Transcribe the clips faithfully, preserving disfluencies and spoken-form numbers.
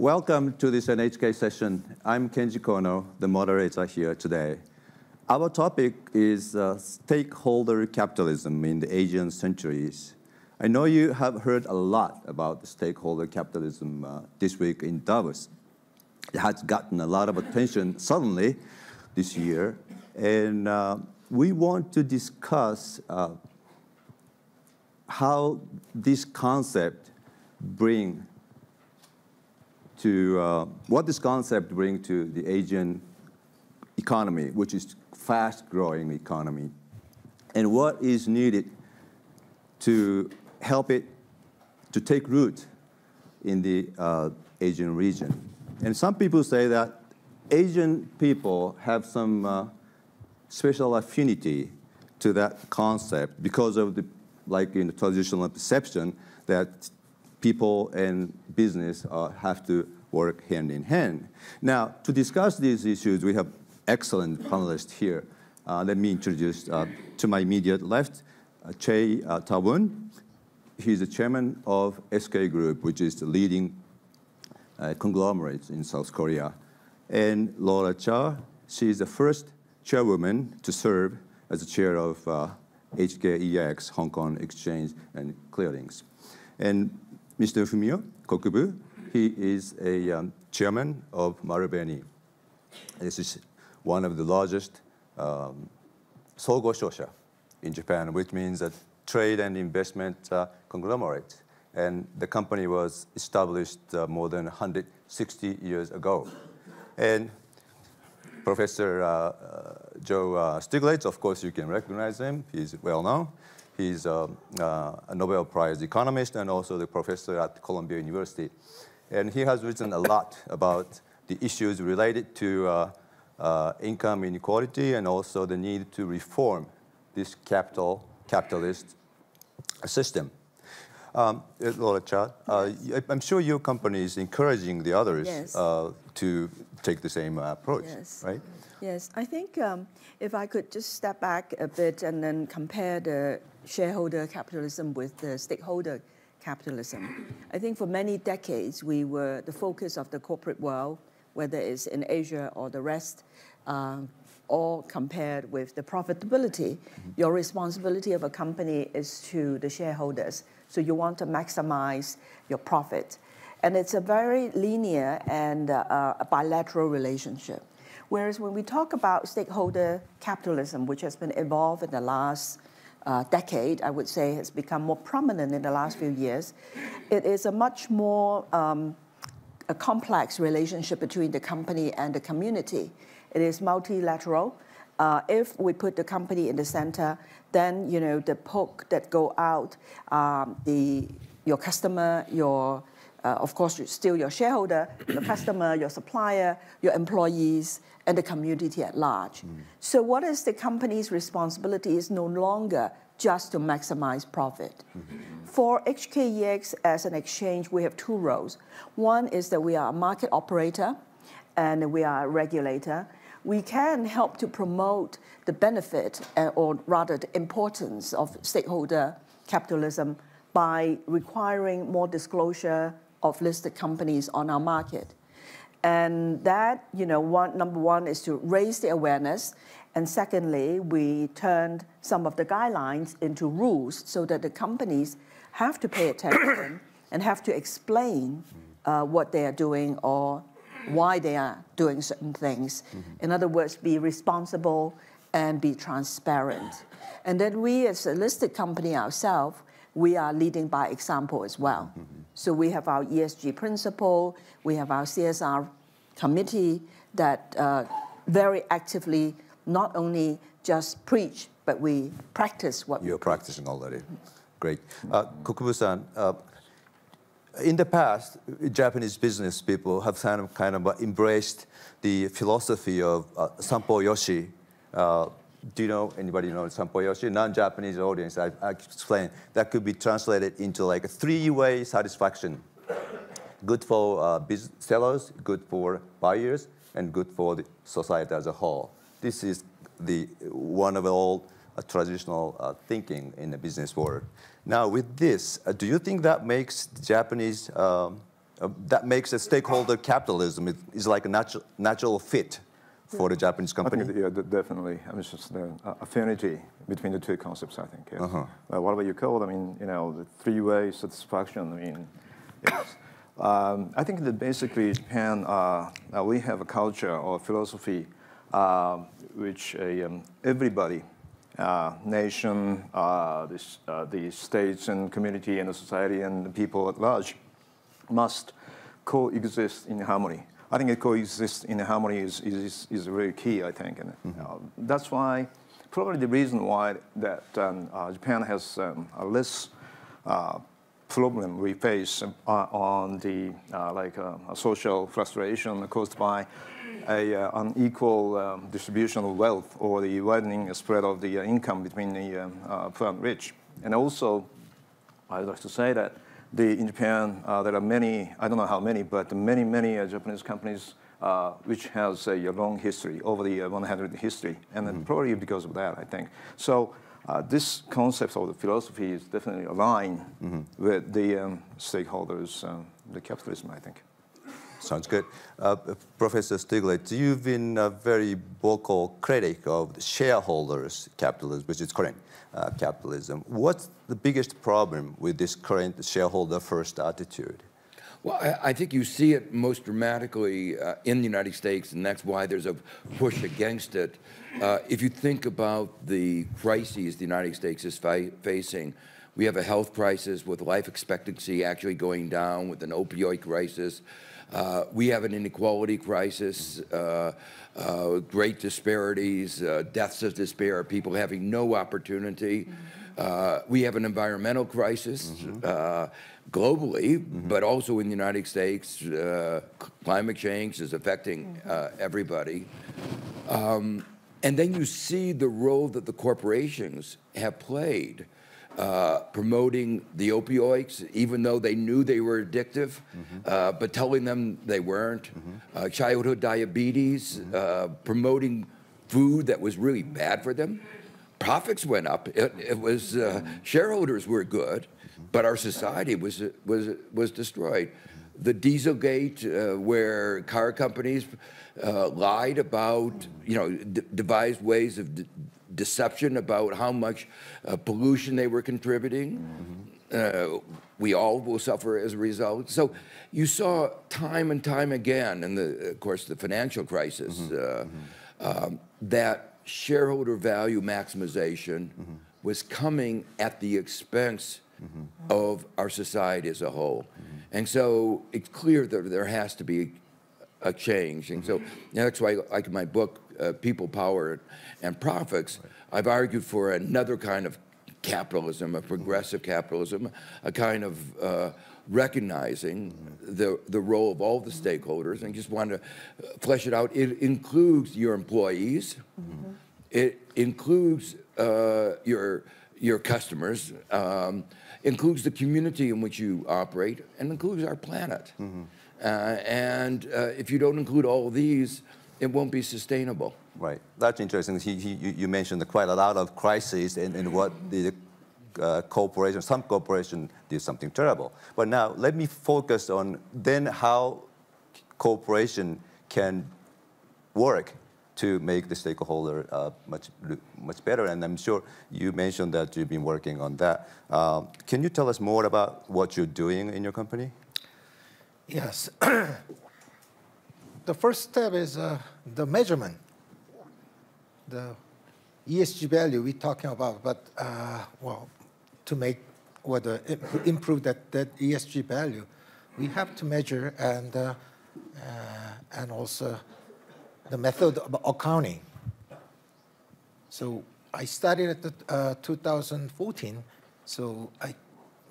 Welcome to this N H K session. I'm Kenji Kono, the moderator here today. Our topic is uh, stakeholder capitalism in the Asian centuries. I know you have heard a lot about stakeholder capitalism uh, this week in Davos. It has gotten a lot of attention suddenly this year, and uh, we want to discuss uh, how this concept brings to uh, what this concept brings to the Asian economy, which is fast-growing economy, and what is needed to help it to take root in the uh, Asian region. And some people say that Asian people have some uh, special affinity to that concept because of the, like in the traditional perception that people and business uh, have to work hand in hand. Now, to discuss these issues, we have excellent panelists here. Uh, let me introduce uh, to my immediate left, uh, Chey uh, Tae-won. He's the chairman of S K Group, which is the leading uh, conglomerate in South Korea. And Laura Cha, she's the first chairwoman to serve as the chair of uh, H K E X, Hong Kong Exchange and Clearings. And Mister Fumio Kokubu, he is a um, chairman of Marubeni. This is one of the largest um, Sogo Shosha in Japan, which means a trade and investment uh, conglomerate. And the company was established uh, more than one hundred sixty years ago. And Professor uh, uh, Joe uh, Stiglitz, of course, you can recognize him. He's well known. He's a, a Nobel Prize economist and also the professor at Columbia University. And he has written a lot about the issues related to uh, uh, income inequality and also the need to reform this capital capitalist system. Um, Laura Cha, uh, yes. I'm sure your company is encouraging the others yes. uh, to take the same approach, yes. right? Yes, I think um, if I could just step back a bit and then compare the shareholder capitalism with the stakeholder capitalism. I think for many decades, we were the focus of the corporate world, whether it's in Asia or the rest, um, all compared with the profitability. Your responsibility of a company is to the shareholders. So you want to maximize your profit. And it's a very linear and uh, a bilateral relationship. Whereas when we talk about stakeholder capitalism, which has been evolved in the last uh, decade, I would say has become more prominent in the last few years, it is a much more um, a complex relationship between the company and the community. It is multilateral. Uh, if we put the company in the center, then you know the poke that go out, um, the your customer, your uh, of course you're still your shareholder, your customer, your supplier, your employees, and the community at large. Mm. So what is the company's responsibility is no longer just to maximize profit. Mm-hmm. For H K E X as an exchange, we have two roles. One is that we are a market operator and we are a regulator. We can help to promote the benefit uh, or rather the importance of stakeholder capitalism by requiring more disclosure of listed companies on our market. And that, you know, one, number one is to raise the awareness. And secondly, we turned some of the guidelines into rules so that the companies have to pay attention and have to explain uh, what they are doing or why they are doing certain things. Mm-hmm. In other words, be responsible and be transparent. And then we as a listed company ourselves, we are leading by example as well. Mm-hmm. So we have our E S G principle, we have our C S R committee that uh, very actively not only just preach, but we practice what You're we practicing preach. already. Great. Uh, Kokubu-san, uh, in the past, Japanese business people have kind of, kind of embraced the philosophy of uh, Sampo Yoshi. Uh, do you know, anybody know Sampo Yoshi? Non-Japanese audience, I, I explain. That could be translated into like a three-way satisfaction. Good for uh, business sellers, good for buyers, and good for the society as a whole. This is the one of all uh, traditional uh, thinking in the business world. Now, with this, uh, do you think that makes Japanese um, Uh, that makes a stakeholder capitalism it is like a natural natural fit for the Japanese company. I think, yeah, definitely. I mean, it's just the uh, affinity between the two concepts, I think. Yes. Uh-huh. uh, whatever you call it, I mean, you know, the three-way satisfaction. I mean, yes. um, I think that basically Japan, uh, uh, we have a culture or philosophy uh, which uh, um, everybody, uh, nation, uh, this, uh, the states and community and the society and the people at large, must coexist in harmony. I think it coexists in harmony is, is, is very key, I think. And mm-hmm. uh, that's why, probably the reason why that um, uh, Japan has um, a less uh, problem we face uh, on the uh, like uh, a social frustration caused by an uh, unequal um, distribution of wealth or the widening spread of the uh, income between the um, uh, poor and rich. And also, I'd like to say that The, in Japan, uh, there are many, I don't know how many, but many, many uh, Japanese companies uh, which has a long history, over the uh, one hundred history, and mm-hmm. then probably because of that, I think. So uh, this concept of the philosophy is definitely aligned mm-hmm. with the um, stakeholders, um, the capitalism, I think. Sounds good. Uh, Professor Stiglitz, you've been a very vocal critic of the shareholders' capitalism, which is current uh, capitalism. What's the biggest problem with this current shareholder-first attitude? Well, I, I think you see it most dramatically uh, in the United States, and that's why there's a push against it. Uh, if you think about the crises the United States is fa facing, we have a health crisis with life expectancy actually going down, with an opioid crisis. Uh, we have an inequality crisis, uh, uh, great disparities, uh, deaths of despair, people having no opportunity. Uh, we have an environmental crisis mm-hmm. uh, globally, mm-hmm. but also in the United States. Uh, climate change is affecting uh, everybody. Um, and then you see the role that the corporations have played. Uh, promoting the opioids, even though they knew they were addictive, mm-hmm. uh, but telling them they weren't. Mm-hmm. uh, childhood diabetes, mm-hmm. uh, promoting food that was really bad for them. Profits went up. It, it was uh, shareholders were good, but our society was was was destroyed. The Dieselgate, uh, where car companies uh, lied about, you know, d devised ways of. D deception about how much uh, pollution they were contributing. Mm-hmm. uh, we all will suffer as a result. So you saw time and time again, and of course the financial crisis, mm-hmm. Uh, mm-hmm. Um, that shareholder value maximization mm-hmm. was coming at the expense mm-hmm. of our society as a whole. Mm-hmm. And so it's clear that there has to be a change. And mm-hmm. so you know, that's why, like in my book, Uh, People, Power, and Profits, right. I've argued for another kind of capitalism, a progressive mm-hmm. capitalism, a kind of uh, recognizing mm-hmm. the, the role of all the mm-hmm. stakeholders, and just want to flesh it out. It includes your employees. Mm-hmm. It includes uh, your, your customers, um, includes the community in which you operate, and includes our planet. Mm-hmm. uh, and uh, if you don't include all of these, it won't be sustainable. Right. That's interesting. He, he, you mentioned quite a lot of crises and, and what the uh, corporation, some corporation did something terrible. But now let me focus on then how corporation can work to make the stakeholder uh, much, much better. And I'm sure you mentioned that you've been working on that. Um, can you tell us more about what you're doing in your company? Yes. The first step is uh, the measurement, the E S G value we're talking about. But uh, well, to make or to improve that, that E S G value, we have to measure and uh, uh, and also the method of accounting. So I started at the, uh, two thousand fourteen. So I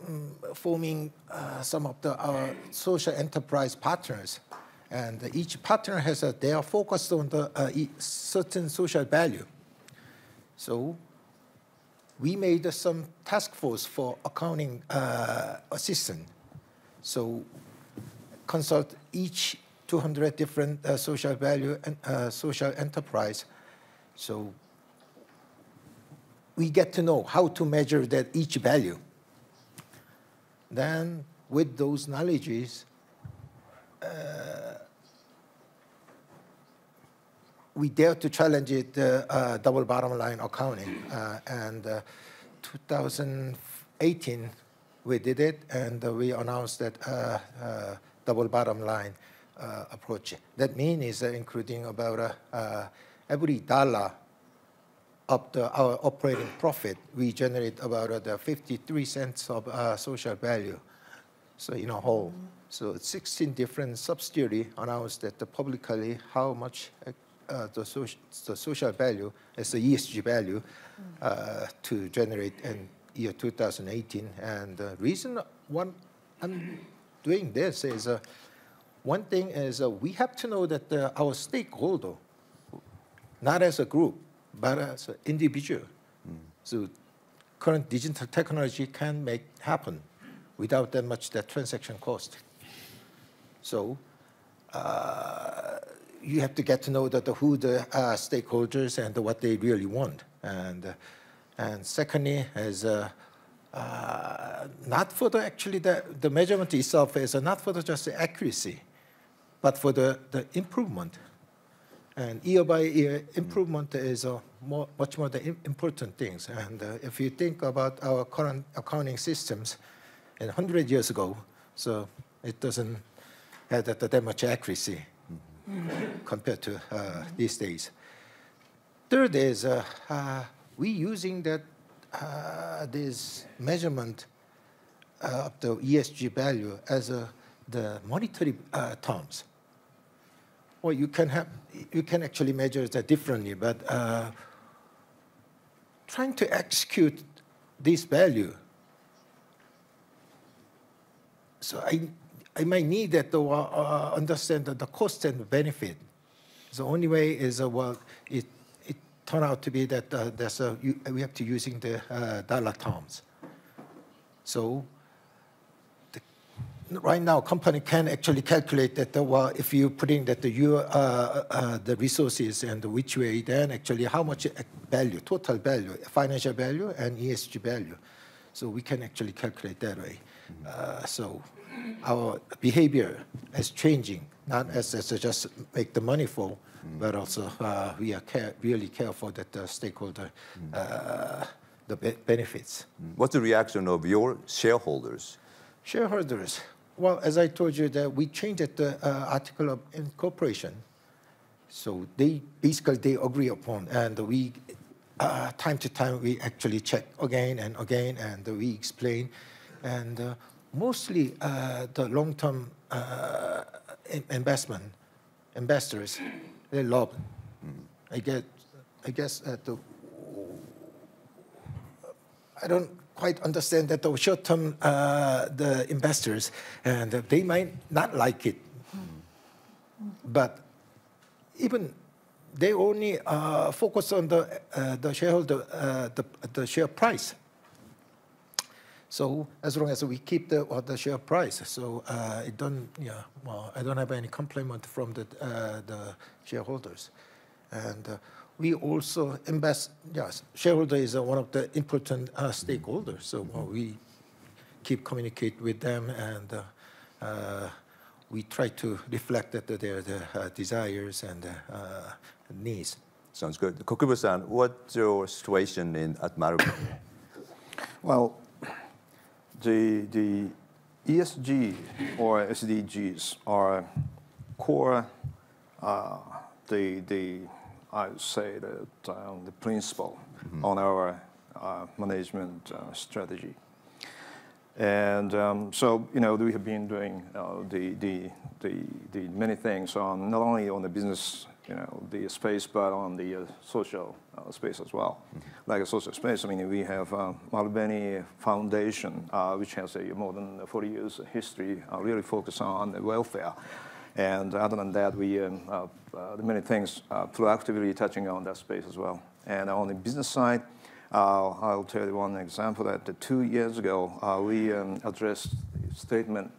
um, forming uh, some of the our social enterprise partners. And each partner has a, they are focused on the uh, certain social value. So we made some task force for accounting uh, assistant. So consult each two hundred different uh, social value and uh, social enterprise. So we get to know how to measure that each value. Then with those knowledges, uh, we dare to challenge it, uh, uh, double bottom line accounting. Uh, and uh, two thousand eighteen, we did it, and uh, we announced that uh, uh, double bottom line uh, approach. That means is uh, including about uh, uh, every dollar of the, our operating profit, we generate about uh, the fifty-three cents of uh, social value. So in a whole, so sixteen different subsidiaries announced that publicly how much uh, the, social, the social value as the E S G value uh, to generate in year two thousand eighteen. And the reason one I'm doing this is uh, one thing is uh, we have to know that uh, our stakeholder, not as a group, but as an individual. Mm. So current digital technology can make happen without that much that transaction cost. So uh, you have to get to know that the, who the uh, stakeholders and what they really want. And, uh, and secondly, as uh, uh, not for the actually the, the measurement itself is not for the just the accuracy, but for the, the improvement. And year by year improvement is uh, more, much more the important things. And uh, if you think about our current accounting systems, and one hundred years ago, so it doesn't have that, that much accuracy mm-hmm. compared to uh, mm-hmm. these days. Third is uh, uh, we using that uh, this measurement uh, of the E S G value as uh, the monetary uh, terms. Well, you can have you can actually measure that differently, but uh, trying to execute this value. So I, I might need that to uh, understand that the cost and the benefit. The only way is, uh, well, it, it turned out to be that uh, that's, uh, you, we have to using the uh, dollar terms. So the, right now, company can actually calculate that, uh, well, if you put in that the, you, uh, uh, the resources and which way, then actually how much value, total value, financial value and E S G value. So we can actually calculate that way. Uh, so our behavior is changing, not as, as just make the money flow, mm. but also uh, we are care, really careful that the stakeholder, mm. uh, the be benefits. What's the reaction of your shareholders? Shareholders, well, as I told you, that we changed the uh, article of incorporation. So they basically they agree upon, and we, uh, time to time, we actually check again and again, and we explain. And uh, mostly uh, the long-term uh, investment investors, they love. Mm. I get, I guess at the, I don't quite understand that the short-term uh, the investors, and they might not like it. Mm. But even they only uh, focus on the uh, the shareholder uh, the the share price. So as long as we keep the, uh, the share price, so uh, it don't, yeah, well, I don't have any complaint from the uh, the shareholders, and uh, we also invest. Yes, shareholder is uh, one of the important uh, stakeholders. So uh, we keep communicate with them, and uh, uh, we try to reflect that their their uh, desires and uh, needs. Sounds good, Kokubu-san. What's your situation in at Maruko? Well. The, the E S G or S D Gs are core, uh, the, the, I would say, that, uh, the principle mm-hmm. on our uh, management uh, strategy. And um, so, you know, we have been doing uh, the, the, the, the many things on not only on the business, you know, the space, but on the uh, social uh, space as well. Mm-hmm. Like a social space, I mean, we have uh, Marubeni Foundation, uh, which has a more than forty years history, uh, really focused on the welfare. And other than that, we um, uh, uh, many things uh, proactively touching on that space as well. And on the business side, Uh, I'll tell you one example that uh, two years ago, uh, we um, addressed a statement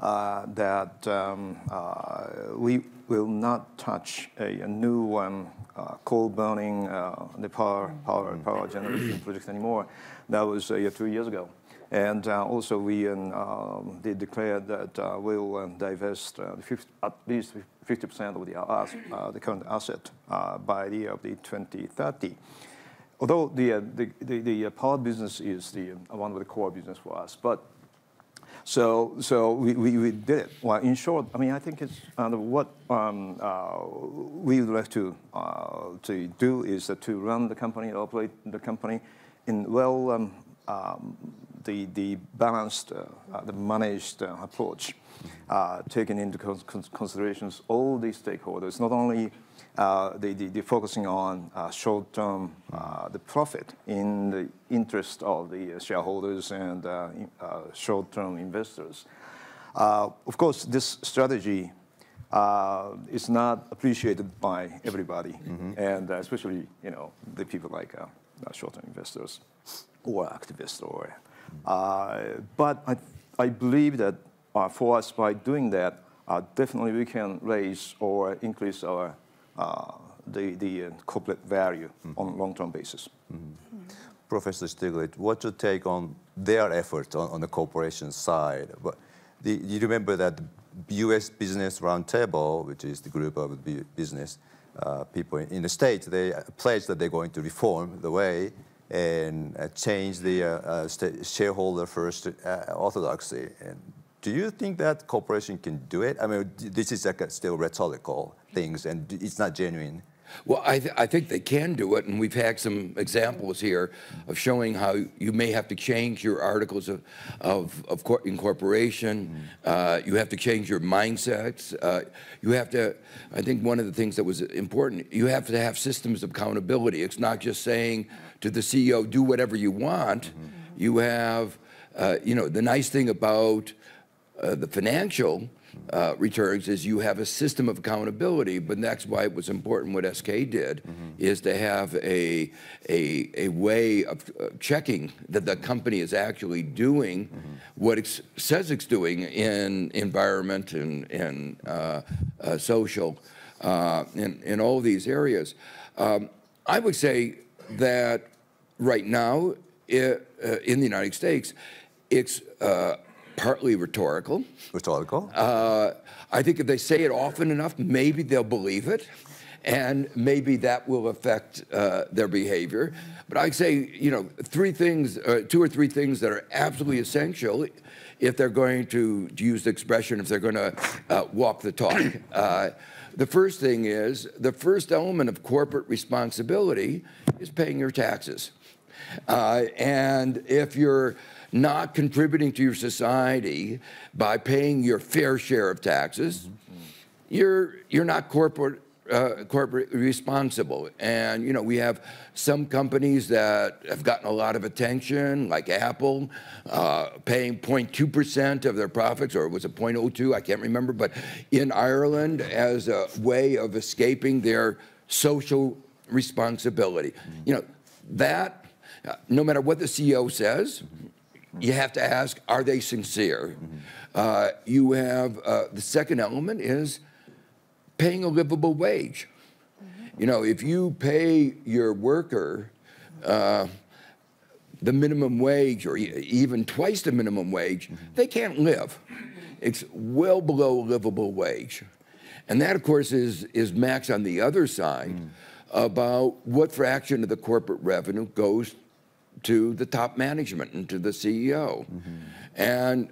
uh, that um, uh, we will not touch a, a new um, uh, coal-burning uh, the power, power, power generation project anymore. That was uh, two years ago. And uh, also we um, they declared that uh, we'll um, divest uh, fifty, at least fifty percent of the, uh, uh, the current asset uh, by the year of the twenty thirty. Although the, uh, the, the, the power business is the, uh, one of the core business for us, but so, so we, we, we did it. Well, in short, I mean, I think it's uh, what um, uh, we would like to, uh, to do is uh, to run the company, operate the company in well, um, um, the, the balanced, uh, uh, the managed uh, approach, uh, taking into cons considerations all the stakeholders, not only Uh, they, they, they're focusing on uh, short-term uh, the profit in the interest of the shareholders and uh, uh, short-term investors. Uh, of course, this strategy uh, is not appreciated by everybody, mm-hmm. and uh, especially you know the people like uh, short-term investors or activists. Or, uh, but I, I believe that uh, for us, by doing that, uh, definitely we can raise or increase our Uh, the, the uh, corporate value mm-hmm. on a long-term basis. Mm-hmm. Mm-hmm. Professor Stiglitz, what's your take on their efforts on, on the corporation side? But the, you remember that the U S Business Roundtable, which is the group of business uh, people in, in the States, they pledged that they're going to reform the way and uh, change the uh, uh, shareholder-first uh, orthodoxy. And do you think that corporation can do it? I mean, this is like a still rhetorical things, and it's not genuine. Well, I, th I think they can do it, and we've had some examples here of showing how you may have to change your articles of, of, of incorporation. Mm-hmm. uh, you have to change your mindsets. Uh, you have to, I think one of the things that was important, you have to have systems of accountability. It's not just saying to the C E O, do whatever you want. Mm-hmm. You have, uh, you know, the nice thing about Uh, the financial uh, returns is you have a system of accountability, but that's why it was important what S K did, mm-hmm. is to have a, a, a way of uh, checking that the company is actually doing mm-hmm. what it says it's doing in environment and, and uh, uh, social uh, and, and all these areas. Um, I would say that right now it, uh, in the United States, it's uh, partly rhetorical. Rhetorical? Uh, I think if they say it often enough, maybe they'll believe it, and maybe that will affect uh, their behavior. But I'd say, you know, three things, uh, two or three things that are absolutely essential if they're going to, to use the expression, if they're going to uh, walk the talk. Uh, the first thing is, the first element of corporate responsibility is paying your taxes. Uh, and if you're not contributing to your society by paying your fair share of taxes, mm-hmm. you're you're not corporate uh, corporate responsible. And you know we have some companies that have gotten a lot of attention, like Apple, uh, paying zero point two percent of their profits, or was it zero point zero two? I can't remember, but in Ireland as a way of escaping their social responsibility. Mm-hmm. You know that uh, no matter what the C E O says. Mm-hmm. You have to ask, are they sincere? Mm-hmm. uh, you have, uh, the second element is paying a livable wage. Mm-hmm. You know, if you pay your worker uh, the minimum wage or even twice the minimum wage, mm-hmm. they can't live. It's well below a livable wage. And that, of course, is, is Max on the other side mm-hmm. about what fraction of the corporate revenue goes to the top management and to the C E O. Mm-hmm. And,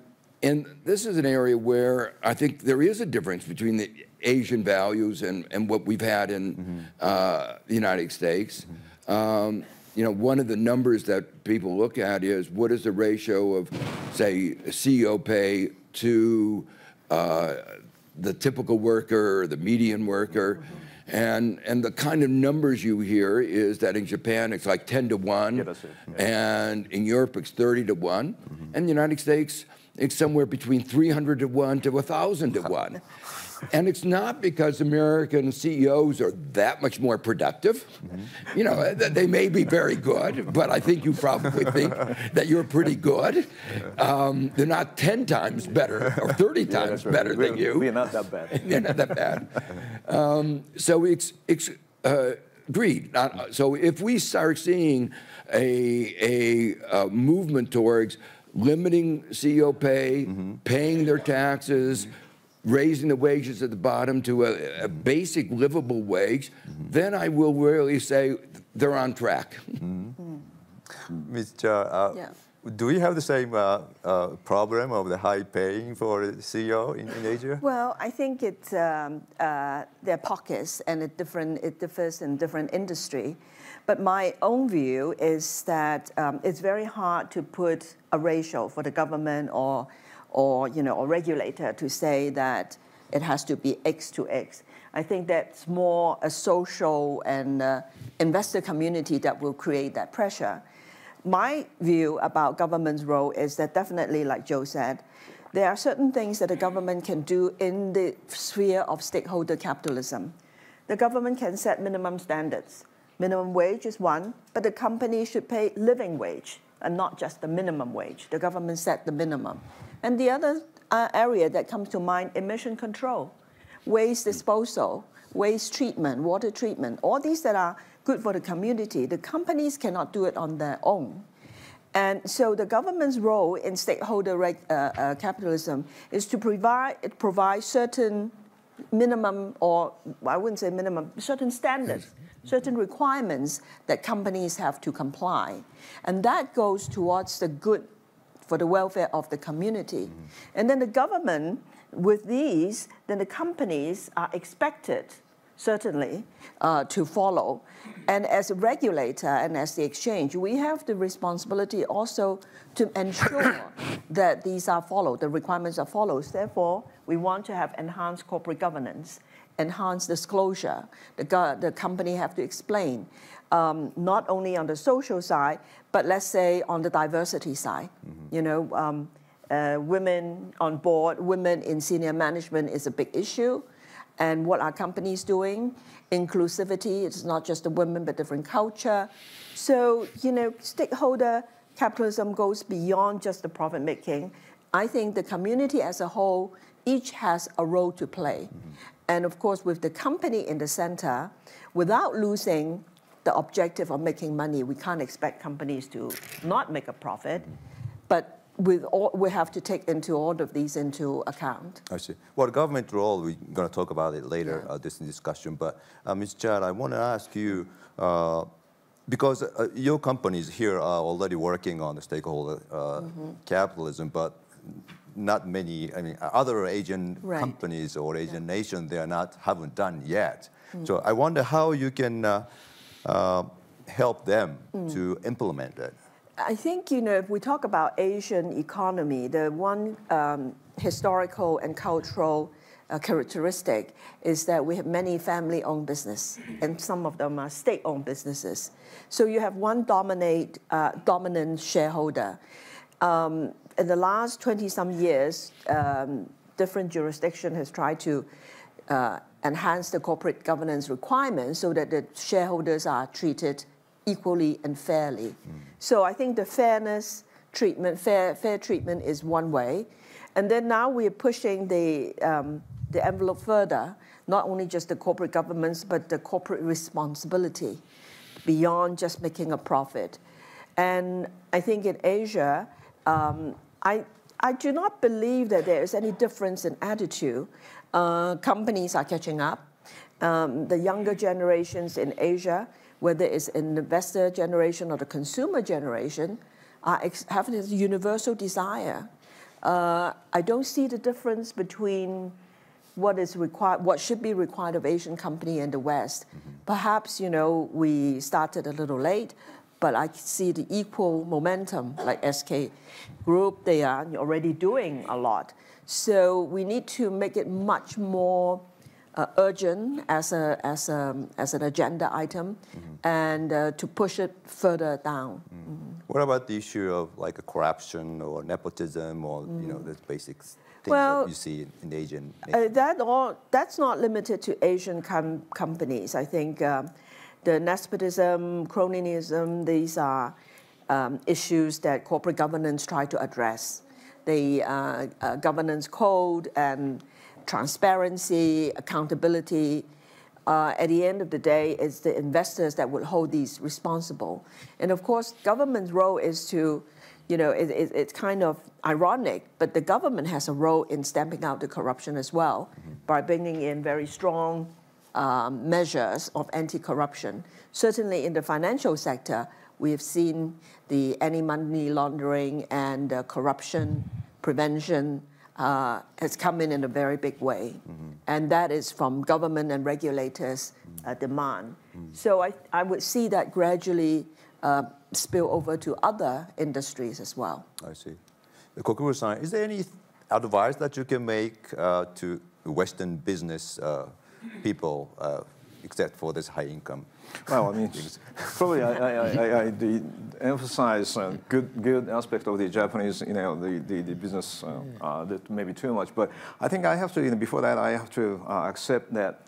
and this is an area where I think there is a difference between the Asian values and, and what we've had in mm-hmm. uh, the United States. Mm-hmm. um, you know, one of the numbers that people look at is what is the ratio of, say, C E O pay to uh, the typical worker, or the median worker. Mm-hmm. And, and the kind of numbers you hear is that in Japan it's like ten to one, yeah, that's it. Yeah. And in Europe it's thirty to one, mm-hmm. and in the United States it's somewhere between three hundred to one to one thousand to one. And it's not because American C E Os are that much more productive. Mm-hmm. You know, they may be very good, but I think you probably think that you're pretty good. Um, they're not ten times better or thirty times yeah, better right. than we're, you. We're not that bad. They're not that bad. Um, so it's, it's uh, greed. Not, so if we start seeing a, a, a movement towards limiting C E O pay, mm-hmm. paying their taxes, mm-hmm. raising the wages at the bottom to a, a basic livable wage, mm-hmm. then I will really say they're on track. Mm-hmm. Mm-hmm. Miz Cha, uh, yeah. do we have the same uh, uh, problem of the high paying for C E O in, in Asia? Well, I think it's um, uh, there are pockets, and it different. It differs in different industry. But my own view is that um, it's very hard to put a ratio for the government or, or you know, a regulator to say that it has to be X to X. I think that's more a social and uh, investor community that will create that pressure. My view about government's role is that definitely, like Joe said, there are certain things that the government can do in the sphere of stakeholder capitalism. The government can set minimum standards. Minimum wage is one, but the company should pay living wage and not just the minimum wage. The government set the minimum. And the other uh, area that comes to mind, emission control, waste disposal, waste treatment, water treatment, all these that are good for the community. The companies cannot do it on their own. And so the government's role in stakeholder reg, uh, uh, capitalism is to provide, it provides certain minimum, or I wouldn't say minimum, certain standards, certain requirements that companies have to comply. And that goes towards the good for the welfare of the community. And then the government, with these, then the companies are expected certainly, uh, to follow. And as a regulator and as the exchange, we have the responsibility also to ensure that these are followed, the requirements are followed. Therefore, we want to have enhanced corporate governance, enhanced disclosure. The, go the company have to explain, um, not only on the social side, but let's say on the diversity side. Mm-hmm. You know, um, uh, women on board, women in senior management is a big issue. And what are companies doing? Inclusivity, it's not just the women, but different culture. So, you know, stakeholder capitalism goes beyond just the profit making. I think the community as a whole, each has a role to play. Mm-hmm. And of course, with the company in the center, without losing the objective of making money, we can't expect companies to not make a profit, but With all, we have to take into all of these into account. I see. Well, the government role, we're going to talk about it later, yeah. uh, this discussion. But uh, Miz Cha, I want to ask you, uh, because uh, your companies here are already working on the stakeholder uh, mm-hmm. capitalism, but not many, I mean, other Asian right. companies or Asian yeah. nations, they are not, haven't done yet. Mm. So I wonder how you can uh, uh, help them mm. to implement it. I think, you know, if we talk about Asian economy, the one um, historical and cultural uh, characteristic is that we have many family-owned businesses, and some of them are state-owned businesses. So you have one dominate, uh, dominant shareholder. Um, in the last twenty-some years, um, different jurisdiction has tried to uh, enhance the corporate governance requirements so that the shareholders are treated equally and fairly. Mm. So I think the fairness treatment, fair, fair treatment is one way. And then now we are pushing the, um, the envelope further, not only just the corporate governments, but the corporate responsibility beyond just making a profit. And I think in Asia, um, I, I do not believe that there is any difference in attitude. Uh, companies are catching up. Um, the younger generations in Asia, whether it's an investor generation or the consumer generation, are ex have this universal desire. Uh, I don't see the difference between what is required, what should be required of Asian company and the West. Mm-hmm. Perhaps, you know, we started a little late, but I see the equal momentum. Like S K Group, they are already doing a lot. So we need to make it much more Uh, urgent as a as a as an agenda item, mm-hmm. and uh, to push it further down. Mm. Mm-hmm. What about the issue of like a corruption or nepotism or mm. you know the basic things well, that you see in Asian? Uh, that all that's not limited to Asian com companies. I think uh, the nepotism, cronyism, these are um, issues that corporate governance try to address. The uh, uh, governance code and transparency, accountability. Uh, at the end of the day, it's the investors that would hold these responsible. And of course, government's role is to you know, it, it, it's kind of ironic, but the government has a role in stamping out the corruption as well mm-hmm. by bringing in very strong um, measures of anti-corruption. Certainly in the financial sector, we have seen the anti-money laundering and uh, corruption prevention uh, has come in in a very big way. Mm-hmm. And that is from government and regulators' uh, demand. Mm-hmm. So I, I would see that gradually uh, spill over to other industries as well. I see. Kokubu-san, is there any advice that you can make uh, to Western business uh, people uh, except for this high income? Well, I mean, probably I, I, I, I, I emphasize uh, good good aspect of the Japanese, you know, the the, the business uh, uh, that maybe too much. But I think I have to, you know, before that I have to uh, accept that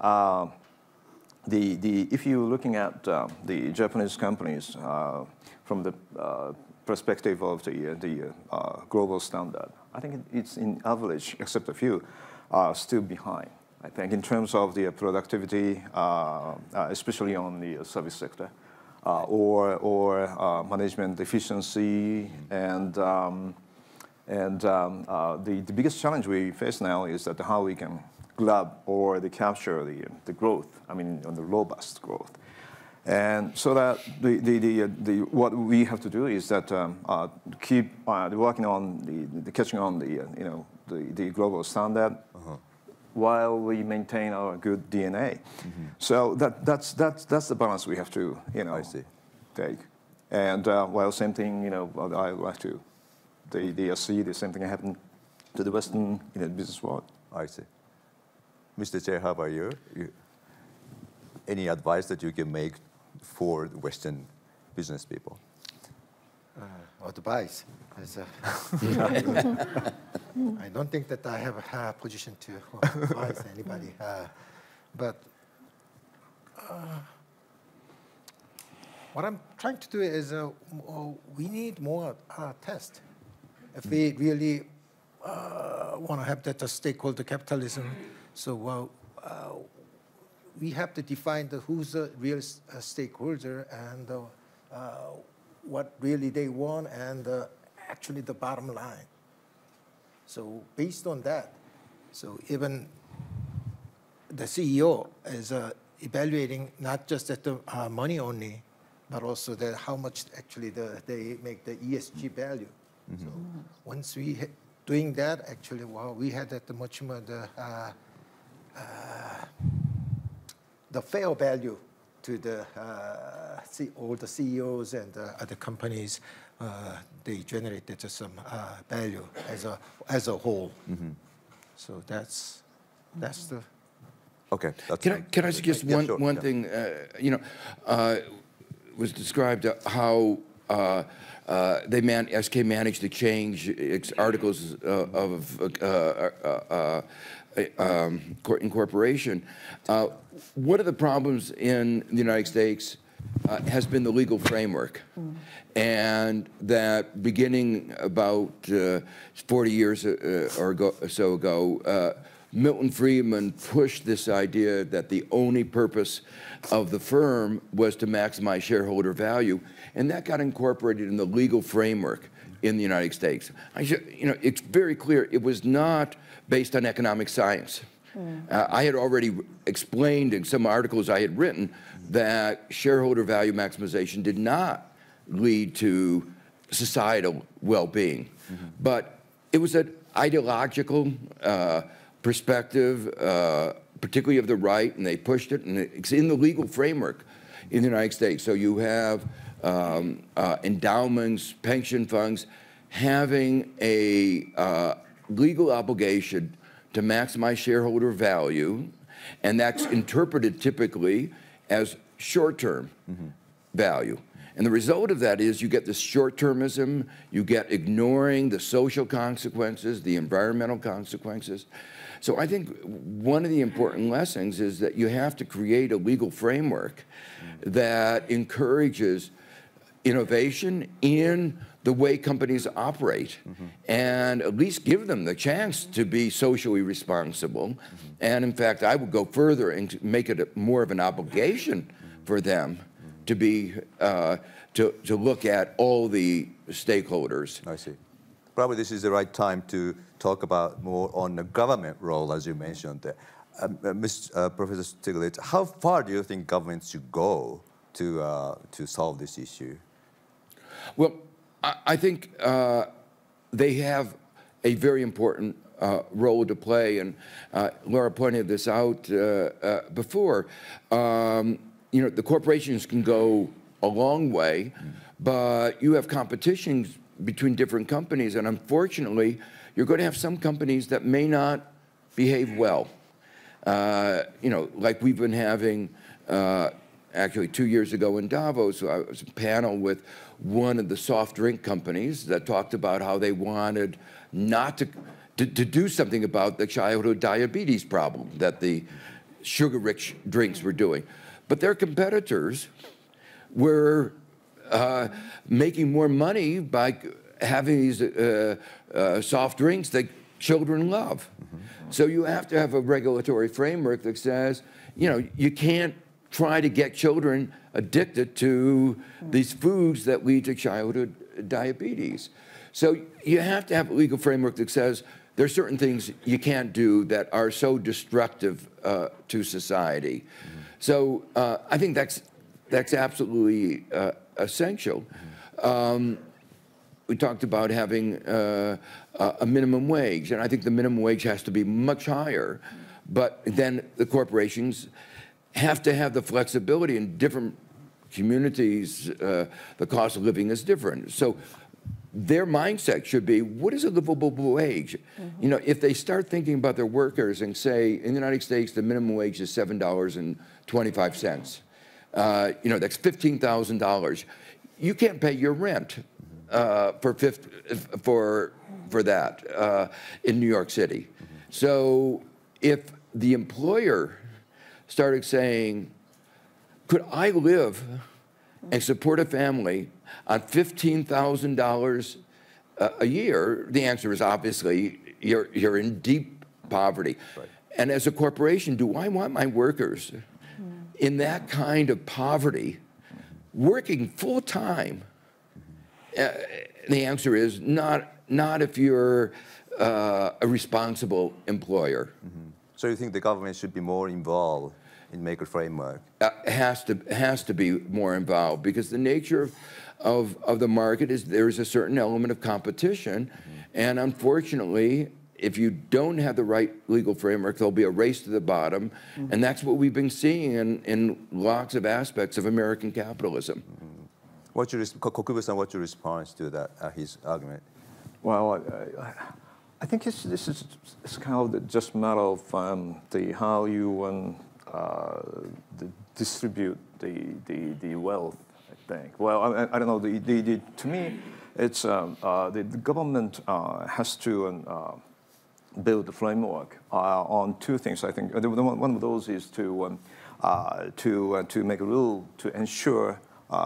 uh, the the if you're looking at uh, the Japanese companies uh, from the uh, perspective of the uh, the uh, global standard, I think it's in average, except a few, are uh, still behind. I think in terms of the productivity, uh, especially on the service sector, uh, or or uh, management efficiency, and um, and um, uh, the the biggest challenge we face now is that how we can grab or the capture the the growth. I mean, on the robust growth, and so that the the the, the what we have to do is that um, uh, keep uh, working on the, the catching on the you know the the global standard. Uh-huh. While we maintain our good D N A. Mm-hmm. So that, that's, that's, that's the balance we have to, you know, I see. take. And uh, while same thing, you know, I like to, the, the see the same thing happened to the Western you know, business world. I see. Mister Chair, how about you? you? Any advice that you can make for Western business people? Uh, advice? I don't think that I have a uh, position to advise anybody, uh, but uh, what I'm trying to do is uh, we need more uh, tests. If we really uh, want to have that uh, stakeholder capitalism, so uh, uh, we have to define the, who's the real uh, stakeholder and uh, uh, what really they want and uh, actually the bottom line. So based on that, so even the C E O is uh, evaluating not just at the uh, money only, but also the, how much actually the, they make the E S G value. Mm-hmm. So once we ha doing that, actually, well, we had that much more the uh, uh, the fair value to the uh, see all the C E Os and uh, other companies. Uh, they generated some uh, value as a as a whole. Mm-hmm. So that's that's the. Okay. That's can I can I suggest one yeah, sure. one yeah. thing? Uh, you know, uh, was described how uh, uh, they man S K managed to change articles uh, of uh, uh, uh, um, incorporation. Uh, what are the problems in the United States? Uh, has been the legal framework, mm. and that beginning about uh, forty years uh, or go, so ago, uh, Milton Friedman pushed this idea that the only purpose of the firm was to maximize shareholder value, and that got incorporated in the legal framework in the United States. I should, you know, it's very clear it was not based on economic science. Mm. Uh, I had already explained in some articles I had written that shareholder value maximization did not lead to societal well-being. Mm-hmm. But it was an ideological uh, perspective, uh, particularly of the right, and they pushed it, and it's in the legal framework in the United States. So you have um, uh, endowments, pension funds, having a uh, legal obligation to maximize shareholder value, and that's interpreted typically as short-term mm-hmm. value. And the result of that is you get this short-termism, you get ignoring the social consequences, the environmental consequences. So I think one of the important lessons is that you have to create a legal framework mm-hmm. that encourages innovation in the way companies operate, mm-hmm. and at least give them the chance to be socially responsible. Mm-hmm. And in fact, I would go further and make it a, more of an obligation mm-hmm. for them to be uh, to to look at all the stakeholders. I see. Probably this is the right time to talk about more on the government role, as you mentioned there. Um, uh, Miz Uh, Professor Stiglitz, how far do you think governments should go to uh, to solve this issue? Well, I, I think uh, they have a very important uh, role to play, and uh, Laura pointed this out uh, uh, before. Um, you know, the corporations can go a long way, mm. but you have competitions between different companies, and unfortunately, you're going to have some companies that may not behave well. Uh, you know, like we've been having, uh, actually two years ago in Davos, I was a panel with one of the soft drink companies that talked about how they wanted not to, to, to do something about the childhood diabetes problem that the sugar-rich drinks were doing. But their competitors were uh, making more money by having these uh, uh, soft drinks that children love. Mm-hmm. So you have to have a regulatory framework that says, you know, you can't try to get children addicted to these foods that lead to childhood diabetes. So you have to have a legal framework that says there are certain things you can't do that are so destructive uh, to society. Mm-hmm. So uh, I think that's, that's absolutely uh, essential. Mm-hmm. um, We talked about having uh, a minimum wage, and I think the minimum wage has to be much higher. But then the corporations have to have the flexibility. In different communities, uh, the cost of living is different. So their mindset should be, what is a livable wage? Mm-hmm. You know, if they start thinking about their workers and say, in the United States, the minimum wage is seven dollars and twenty-five cents. Uh, you know, that's fifteen thousand dollars. You can't pay your rent. Uh, for, for, for that uh, in New York City. Mm-hmm. So if the employer started saying, could I live and support a family on fifteen thousand dollars uh, a year, the answer is obviously you're, you're in deep poverty. Right. And as a corporation, do I want my workers mm-hmm. in that kind of poverty working full time? Uh, the answer is not, not if you're uh, a responsible employer. Mm-hmm. So you think the government should be more involved in maker framework? Uh, has to, has to be more involved, because the nature of, of, of the market is there is a certain element of competition. Mm-hmm. And unfortunately, if you don't have the right legal framework, there'll be a race to the bottom. Mm-hmm. And that's what we've been seeing in, in lots of aspects of American capitalism. Mm-hmm. What's your, Kokubu-san, what's your response to that, uh, his argument? Well, uh, I think it's, this is it's kind of the, just a matter of um, the, how you um, uh, the distribute the, the, the wealth, I think. Well, I, I don't know. The, the, the, to me, it's um, uh, the, the government uh, has to um, uh, build a framework uh, on two things, I think. One of those is to, um, uh, to, uh, to make a rule to ensure Uh,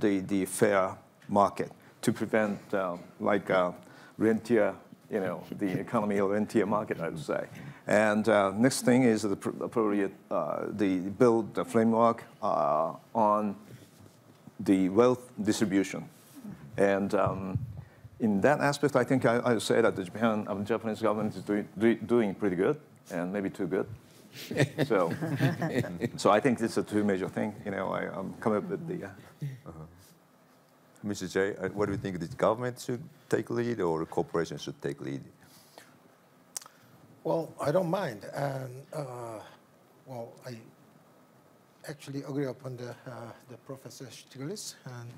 the, the fair market, to prevent uh, like uh, rentier, you know, the economy of rentier market, I would say. And uh, next thing is the appropriate, uh, the build the framework uh, on the wealth distribution. And um, in that aspect, I think I, I would say that the Japan, um, Japanese government is do, do, doing pretty good, and maybe too good. so, so I think this is a two major thing. You know, I, I'm coming up with the. Uh, uh-huh. Mister Jay, what do you think? The government should take lead, or corporations should take lead? Well, I don't mind, and uh, well, I actually agree upon the uh, the Professor Stiglitz, and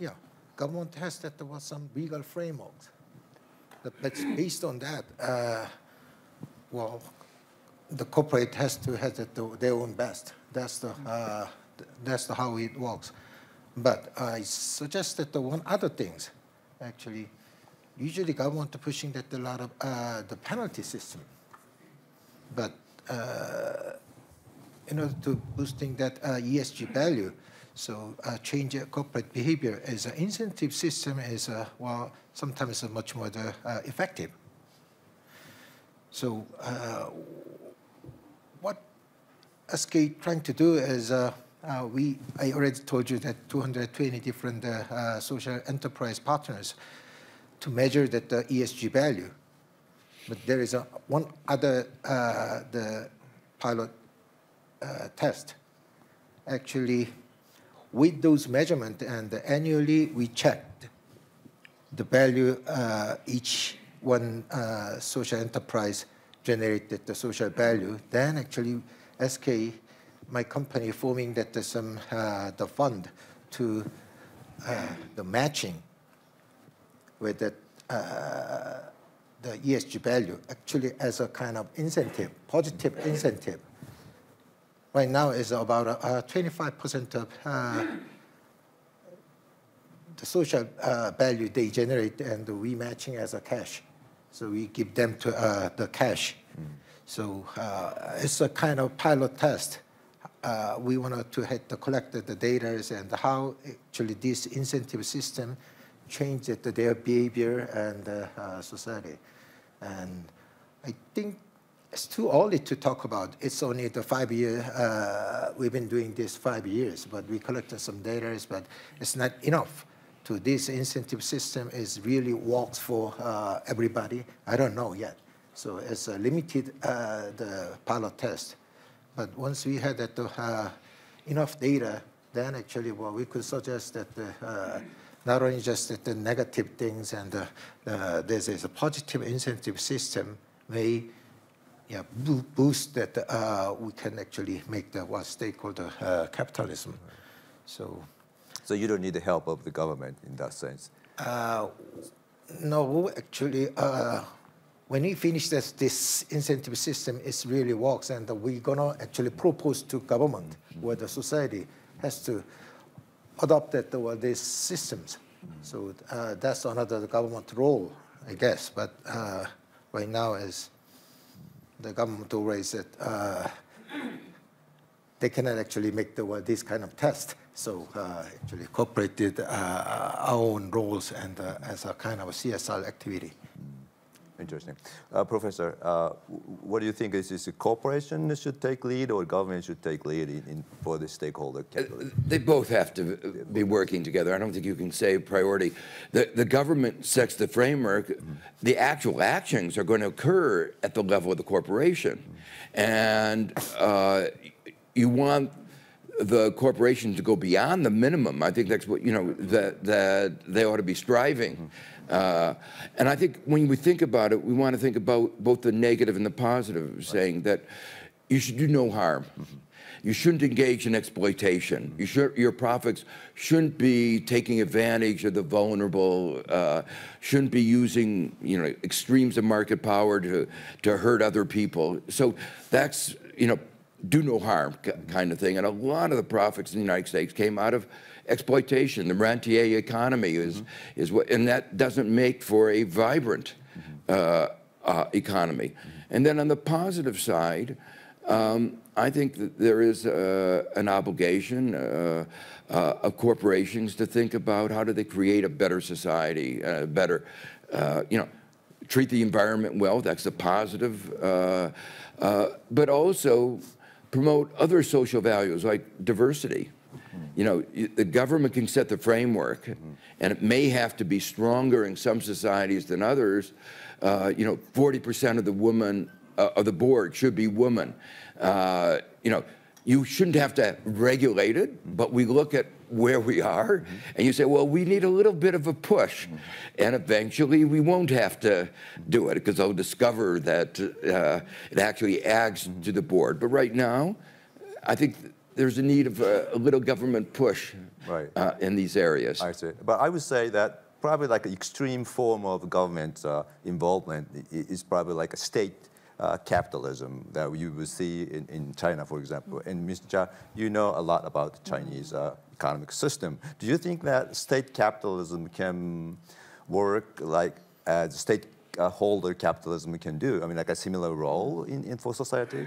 yeah, government has that there was some legal framework, but based on that, uh, well. The corporate has to have it to their own best. That's the uh, that's the how it works. But I suggested the one other things. Actually, usually government pushing that a lot of uh, the penalty system. But uh, in order to boosting that uh, E S G value, so uh, change corporate behavior as an incentive system is uh, well sometimes much more the, uh, effective. So. Uh, What S K trying to do is uh, Uh, we, I already told you that two hundred twenty different uh, uh, social enterprise partners to measure that uh, E S G value. But there is a, one other uh, the pilot uh, test. Actually, with those measurements, and annually we checked the value uh, each one uh, social enterprise generated the social value. Then actually S K, my company, forming that the, some, uh, the fund to uh, the matching with the, uh, the E S G value, actually as a kind of incentive, positive incentive. Right now is about uh, twenty-five percent of uh, the social uh, value they generate, and we matching as a cash. So we give them to uh, the cash. Mm. So uh, it's a kind of pilot test. Uh, we wanted to have to collect the data and how actually this incentive system changed their behavior and uh, society. And I think it's too early to talk about. It's only the five year, uh, we've been doing this five years, but we collected some data, but it's not enough. To this incentive system is really works for uh, everybody. I don't know yet. So it's a limited uh, the pilot test. But once we had that, uh, enough data, then actually well, we could suggest that the, uh, not only just that the negative things and the, uh, this is a positive incentive system may yeah, bo boost that uh, we can actually make the, what stakeholder uh, capitalism. Right. So, so you don't need the help of the government in that sense? Uh, no, actually, uh, when we finish this, this incentive system, it really works, and we're going to actually propose to government mm-hmm. where the society has to adopt that, well, these systems. Mm-hmm. So uh, that's another government role, I guess. But uh, right now, as the government always said, uh, they cannot actually make the, well, this kind of test. So uh, actually incorporated uh, our own roles and uh, as a kind of a C S R activity. Interesting. Uh, Professor, uh, what do you think? Is this a corporation that should take lead or government should take lead in, in, for the stakeholder? Uh, they both have to be working together. I don't think you can say priority. The, the government sets the framework. Mm-hmm. The actual actions are going to occur at the level of the corporation. Mm-hmm. And uh, you want the corporation to go beyond the minimum. I think that's what, you know, that, that they ought to be striving. Mm-hmm. Uh, and I think when we think about it, we want to think about both the negative and the positive, right. Saying that you should do no harm. Mm-hmm. You shouldn't engage in exploitation. Mm-hmm. You should, your profits shouldn't be taking advantage of the vulnerable, uh, shouldn't be using, you know, extremes of market power to, to hurt other people. So that's, you know, do no harm kind of thing. And a lot of the profits in the United States came out of exploitation. The rentier economy is, mm-hmm. is what, and that doesn't make for a vibrant mm-hmm. uh, uh, economy. Mm-hmm. And then on the positive side, um, I think that there is uh, an obligation uh, uh, of corporations to think about how do they create a better society, uh, better, uh, you know, treat the environment well, that's the positive, uh, uh, but also promote other social values like diversity. You know, the government can set the framework, mm-hmm. and it may have to be stronger in some societies than others. Uh, you know, forty percent of the women uh, of the board should be women. Uh, you know, you shouldn't have to regulate it, but we look at where we are, mm-hmm. and you say, well, we need a little bit of a push, mm-hmm. and eventually we won't have to do it because they'll discover that uh, it actually adds mm-hmm. to the board. But right now, I think th there's a need of a, a little government push right. uh, in these areas. I see. But I would say that probably like an extreme form of government uh, involvement is probably like a state uh, capitalism that you would see in, in China, for example. And Miz Cha, you know a lot about the Chinese uh, economic system. Do you think that state capitalism can work like uh, state uh, holder capitalism can do? I mean, like a similar role in, in for society?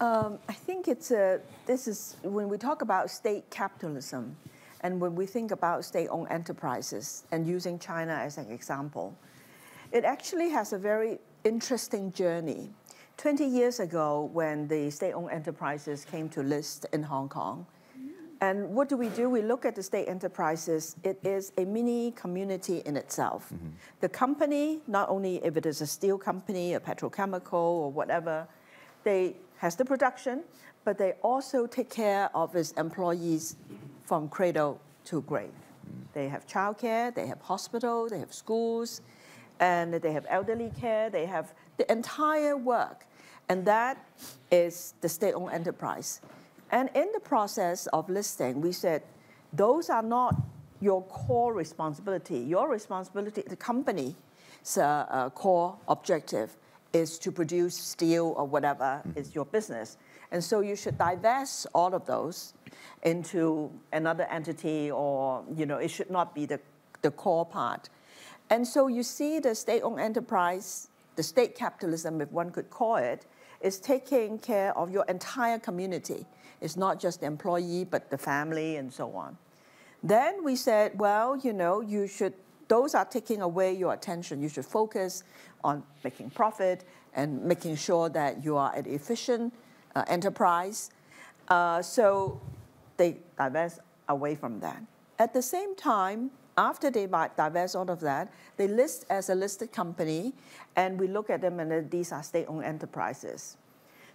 Um, I think it's a, this is, when we talk about state capitalism, and when we think about state-owned enterprises, and using China as an example, it actually has a very interesting journey. twenty years ago, when the state-owned enterprises came to list in Hong Kong, And what do we do? We look at the state enterprises. It is a mini community in itself. Mm-hmm. The company, not only if it is a steel company, a petrochemical or whatever, they has the production, but they also take care of its employees from cradle to grave. Mm-hmm. They have childcare, they have hospital, they have schools, and they have elderly care, they have the entire work. And that is the state-owned enterprise. And in the process of listing, we said, those are not your core responsibility. Your responsibility, the company's uh, uh, core objective is to produce steel or whatever is your business. And so you should divest all of those into another entity, or you know, it should not be the, the core part. And so you see the state-owned enterprise, the state capitalism, if one could call it, is taking care of your entire community. It's not just the employee, but the family and so on. Then we said, well, you know, you should, those are taking away your attention. You should focus on making profit and making sure that you are an efficient uh, enterprise. Uh, so they divest away from that. At the same time, after they divest all of that, they list as a listed company, and we look at them and these are state-owned enterprises.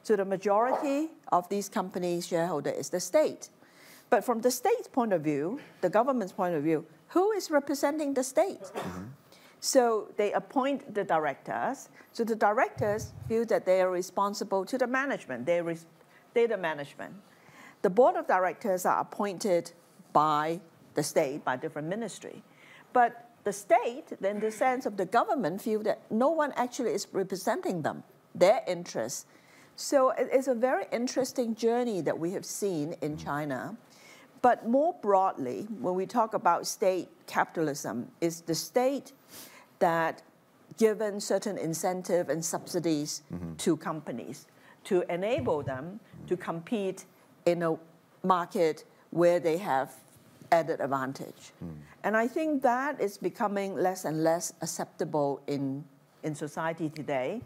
So the majority of these companies' shareholder is the state. But from the state's point of view, the government's point of view, who is representing the state? Mm-hmm. So they appoint the directors. So the directors feel that they are responsible to the management. They are the management. The board of directors are appointed by the state, by different ministry. But the state, in the sense of the government, feel that no one actually is representing them, their interests. So it's a very interesting journey that we have seen in China. But more broadly, when we talk about state capitalism, is the state that given certain incentive and subsidies mm-hmm. to companies to enable them to compete in a market where they have added advantage. Mm. And I think that is becoming less and less acceptable in, in society today.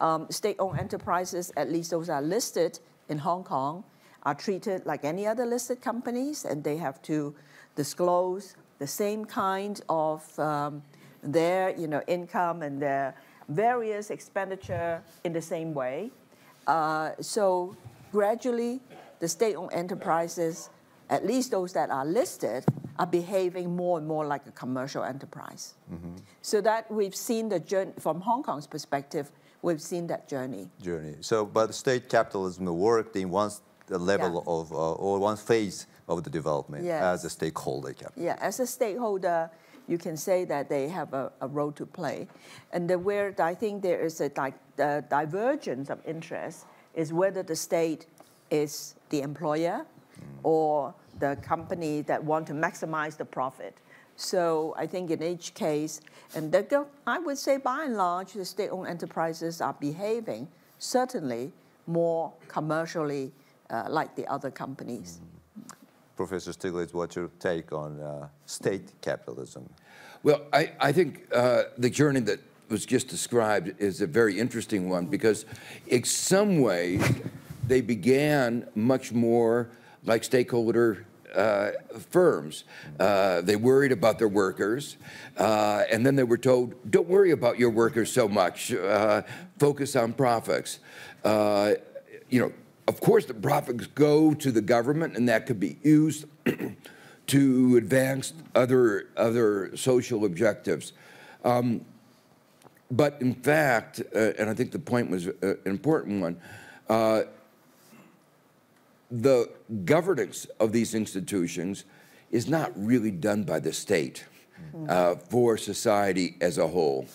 Um, state-owned enterprises, at least those are listed in Hong Kong, are treated like any other listed companies, and they have to disclose the same kind of um, their you know, income and their various expenditure in the same way. Uh, so gradually, the state-owned enterprises, at least those that are listed, are behaving more and more like a commercial enterprise. Mm-hmm. So that we've seen the journey, from Hong Kong's perspective, we've seen that journey. Journey. So, but state capitalism worked in one level yeah. of, uh, or one phase of the development yes. as a stakeholder capital. Yeah, as a stakeholder, you can say that they have a, a role to play. And the, where I think there is a di uh, divergence of interest is whether the state is the employer or the company that want to maximize the profit. So I think in each case, and the, I would say by and large, the state-owned enterprises are behaving certainly more commercially uh, like the other companies. Mm-hmm. Professor Stiglitz, what's your take on uh, state capitalism? Well, I, I think uh, the journey that was just described is a very interesting one because in some way they began much more like stakeholder uh, firms. Uh, they worried about their workers, uh, and then they were told, don't worry about your workers so much, uh, focus on profits. Uh, you know, of course the profits go to the government, and that could be used to advance other, other social objectives. Um, but in fact, uh, and I think the point was an important one, uh, the governance of these institutions is not really done by the state uh, for society as a whole.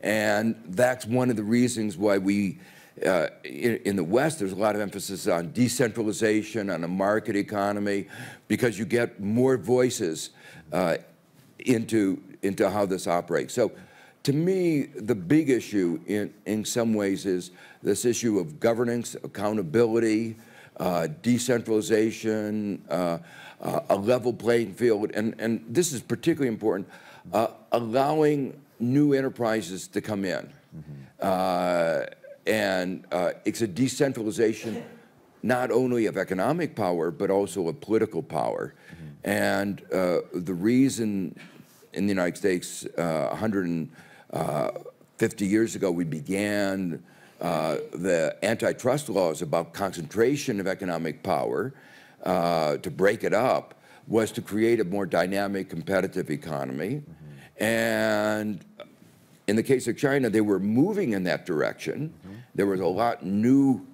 And that's one of the reasons why we, uh, in, in the West, there's a lot of emphasis on decentralization, on a market economy, because you get more voices uh, into, into how this operates. So to me, the big issue in, in some ways is this issue of governance, accountability, Uh, decentralization, uh, uh, a level playing field, and, and this is particularly important, uh, allowing new enterprises to come in. Mm-hmm. uh, and uh, it's a decentralization not only of economic power, but also of political power. Mm-hmm. And uh, the reason in the United States uh, one hundred fifty years ago we began uh, the antitrust laws about concentration of economic power uh, to break it up was to create a more dynamic, competitive economy. Mm-hmm. And in the case of China, they were moving in that direction. Mm-hmm. There was a lot new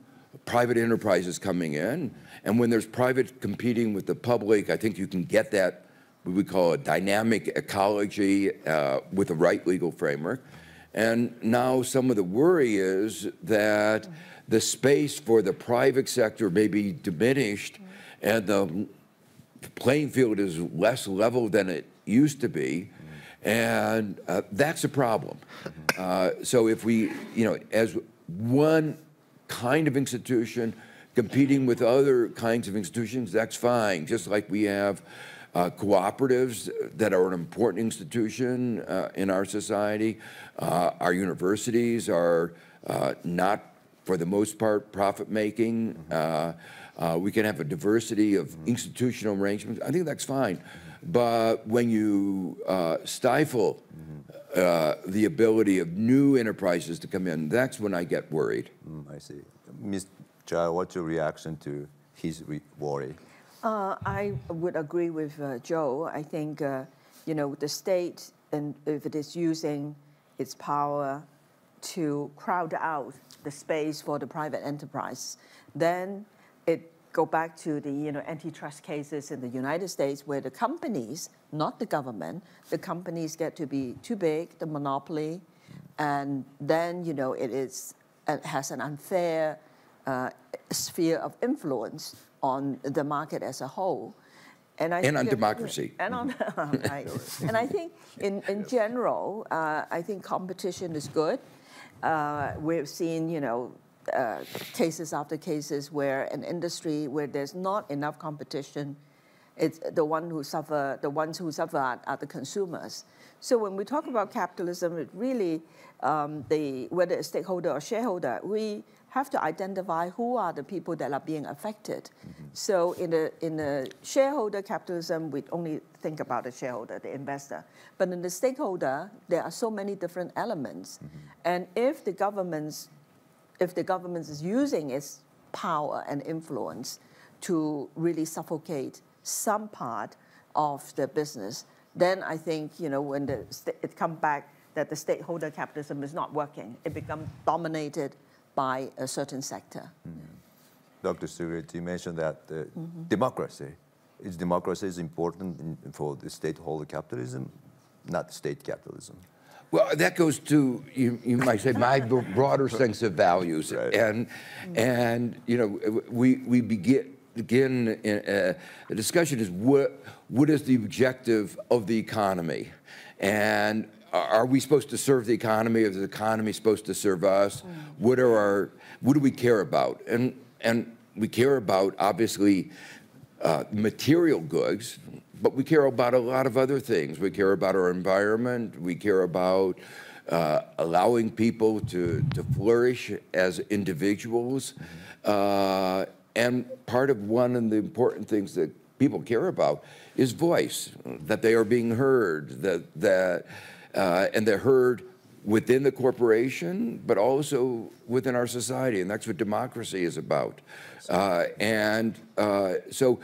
private enterprises coming in. And when there's private competing with the public, I think you can get that, what we call a dynamic ecology uh, with the right legal framework. And now some of the worry is that the space for the private sector may be diminished and the playing field is less level than it used to be. And uh, that's a problem. Uh, so if we, you know, as one kind of institution competing with other kinds of institutions, that's fine. Just like we have uh, cooperatives that are an important institution uh, in our society. Uh, our universities are uh, not, for the most part, profit-making. Uh, uh, we can have a diversity of institutional arrangements. I think that's fine. But when you uh, stifle uh, the ability of new enterprises to come in, that's when I get worried. Mm, I see. Miz Cha, what's your reaction to his re worry? Uh, I would agree with uh, Joe. I think, uh, you know, the state, and if it is using its power to crowd out the space for the private enterprise, then it go back to the you know, antitrust cases in the United States where the companies, not the government, the companies get to be too big, the monopoly, and then you know, it, is, it has an unfair uh, sphere of influence on the market as a whole. And, I and on democracy. And, on, right. And I think in, in general, uh, I think competition is good. Uh, we've seen, you know, Uh, cases after cases where an industry where there's not enough competition, it's the one who suffer, the ones who suffer are, are the consumers. So when we talk about capitalism, it really, um, the, whether it's stakeholder or shareholder, we have to identify who are the people that are being affected. Mm-hmm. So in the, in the shareholder capitalism, we only think about the shareholder, the investor. But in the stakeholder, there are so many different elements. Mm-hmm. And if the government's if the government is using its power and influence to really suffocate some part of the business, then I think, you know, when the it comes back that the stakeholder capitalism is not working, it becomes dominated by a certain sector. Mm-hmm. Doctor Stiglitz, you mentioned that uh, mm-hmm. democracy. Is democracy is important in, for the stakeholder capitalism, not state capitalism? Well, that goes to, you, you might say, my broader sense of values. Right. And, and you know, we, we begin, again, uh, the discussion is what, what is the objective of the economy? And are we supposed to serve the economy? Is the economy supposed to serve us? What are our, what do we care about? And, and we care about, obviously, uh, material goods. But we care about a lot of other things. We care about our environment. We care about uh, allowing people to, to flourish as individuals. Uh, and part of one of the important things that people care about is voice, that they are being heard, that, that, uh, and they're heard within the corporation, but also within our society. And that's what democracy is about. Uh, and uh, so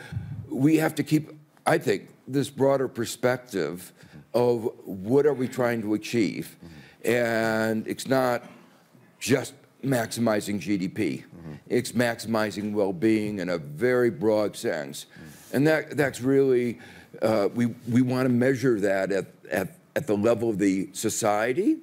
we have to keep, I think, this broader perspective of what are we trying to achieve, and it's not just maximizing G D P, it's maximizing well-being in a very broad sense, and that that's really uh, we we want to measure that at at at the level of the society,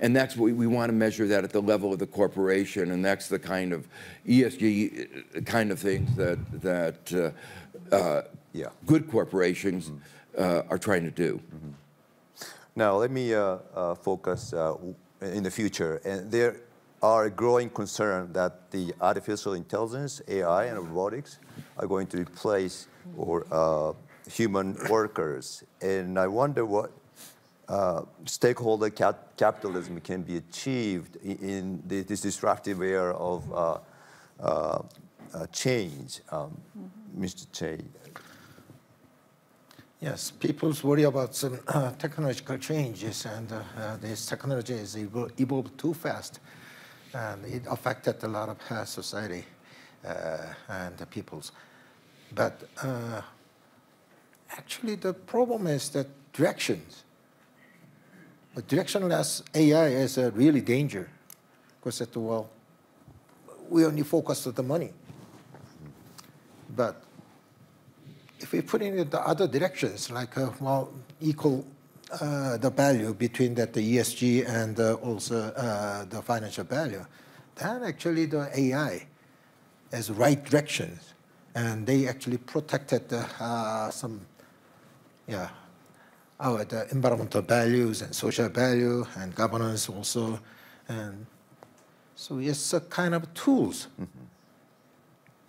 and that's what we, we want to measure that at the level of the corporation, and that's the kind of E S G kind of things that that. Uh, uh, Yeah. Good corporations mm-hmm. uh, are trying to do. Mm-hmm. Now, let me uh, uh, focus uh, in the future. And there are a growing concern that the artificial intelligence, A I, and robotics are going to replace or uh, human workers. And I wonder what uh, stakeholder cap capitalism can be achieved in, in this disruptive era of uh, uh, uh, change, um, mm-hmm. Mister Chey? Yes, people's worry about some uh, technological changes, and uh, uh, this technology has evol evolved too fast, and it affected a lot of uh, society uh, and the peoples. But uh, actually, the problem is that directions. A directionless A I is a really danger, because it, well, we only focus on the money, but if we put in the other directions, like, uh, well, equal uh, the value between that the E S G and uh, also uh, the financial value, then actually the A I is right directions. And they actually protected the, uh, some, yeah, our the environmental values and social value and governance also. And so it's a kind of tools. Mm-hmm.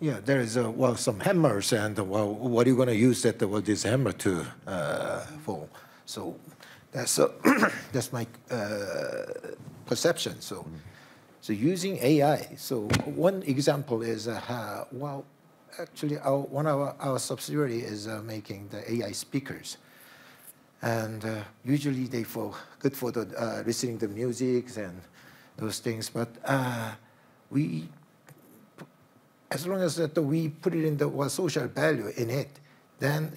Yeah, there is, uh, well, some hammers, and, uh, well, what are you going to use that, uh, well, this hammer to uh, for? So that's, uh, that's my uh, perception. So, mm-hmm. so using A I, so one example is, uh, well, actually our, one of our, our subsidiary is uh, making the A I speakers. And uh, usually they for good for the, uh, listening to music and those things, but uh, we... as long as that we put it in the well, social value in it, then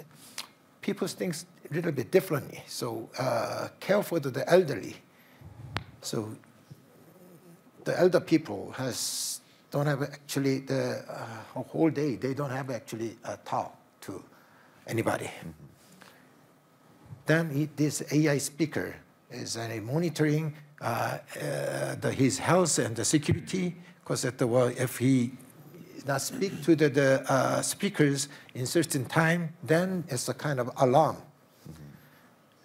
people think a little bit differently. So uh, care for the elderly. So the elder people has, don't have actually the uh, whole day, they don't have actually a talk to anybody. Mm-hmm. Then he, this A I speaker is uh, monitoring uh, uh, the, his health and the security, because at the well, if he that speak to the, the uh, speakers in certain time, then it's a kind of alarm. Mm-hmm.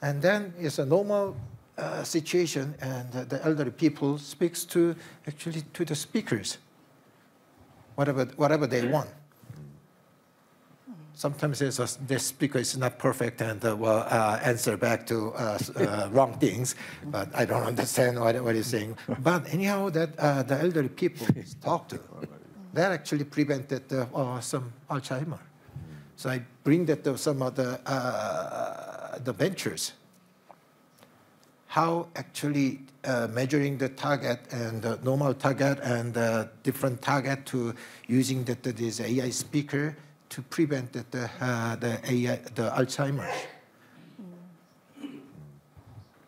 And then it's a normal uh, situation, and uh, the elderly people speaks to, actually, to the speakers, whatever, whatever they want. Mm-hmm. Sometimes it's a, the speaker is not perfect and uh, will uh, answer back to uh, uh, wrong things, but I don't understand what, what he's saying. But anyhow, that uh, the elderly people talk to. That actually prevented uh, uh, some Alzheimer. So I bring that to some of the, uh, the ventures. How actually uh, measuring the target and the normal target and the different target to using that this A I speaker to prevent that the, uh, the, A I, the Alzheimer's.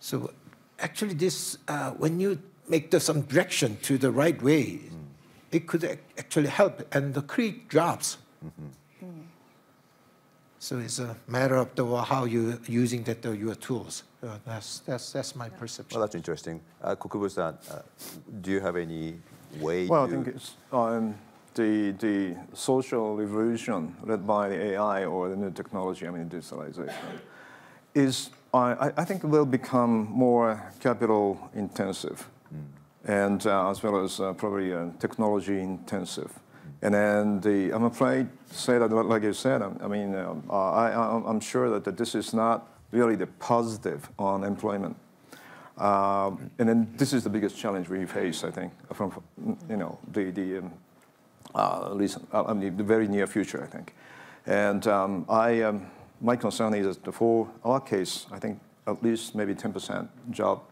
So actually this, uh, when you make the, some direction to the right way, it could actually help and create jobs. Mm-hmm. Mm. So it's a matter of the, how you're using that, uh, your tools. Uh, that's, that's, that's my yeah. perception. Well, that's interesting. Uh, Kokubu-san, uh, do you have any way? Well, you... I think it's, um, the, the social revolution led by the A I or the new technology, I mean industrialization, is, uh, I, I think, will become more capital intensive. Mm. and uh, as well as uh, probably uh, technology intensive. And then the, I'm afraid, say that like you said, I, I mean, uh, I, I, I'm sure that, that this is not really the positive on employment. Uh, and then this is the biggest challenge we face, I think, from, you know, the, the um, uh, recent, uh, I mean, the very near future, I think. And um, I, um, my concern is that for our case, I think at least maybe ten percent job